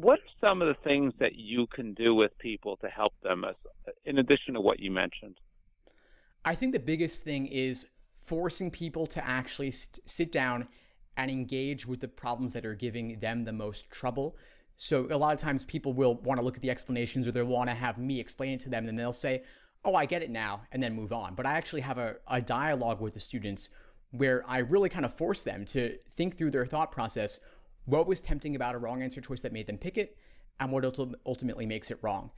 what's some of the things that you can do with people to help them, in addition to what you mentioned? I think the biggest thing is forcing people to actually sit down and engage with the problems that are giving them the most trouble. So a lot of times people will want to look at the explanations, or they'll want to have me explain it to them, and then they'll say, oh, I get it now, and then move on. But I actually have a dialogue with the students where I really kind of force them to think through their thought process, what was tempting about a wrong answer choice that made them pick it, and what ultimately makes it wrong,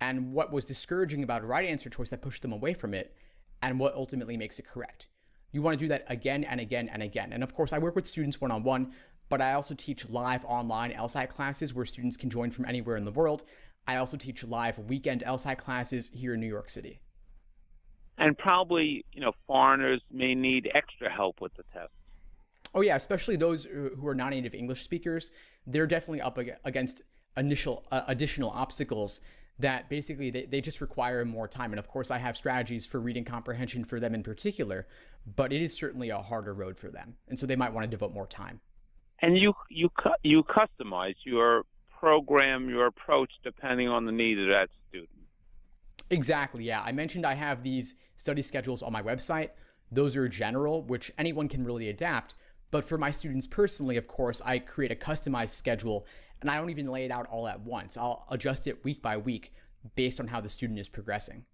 and what was discouraging about a right answer choice that pushed them away from it, and what ultimately makes it correct. You want to do that again and again and again. And of course, I work with students one-on-one, but I also teach live online LSAT classes where students can join from anywhere in the world. I also teach live weekend LSAT classes here in New York City. And probably, you know, foreigners may need extra help with the test. Oh yeah, especially those who are non-native English speakers. They're definitely up against additional obstacles that basically they just require more time. And of course, I have strategies for reading comprehension for them in particular, but it is certainly a harder road for them. And so they might want to devote more time. And you customize your program, your approach, depending on the need of that student. Exactly, yeah. I mentioned I have these study schedules on my website. Those are general, which anyone can really adapt. But for my students personally, of course, I create a customized schedule, and I don't even lay it out all at once. I'll adjust it week by week based on how the student is progressing.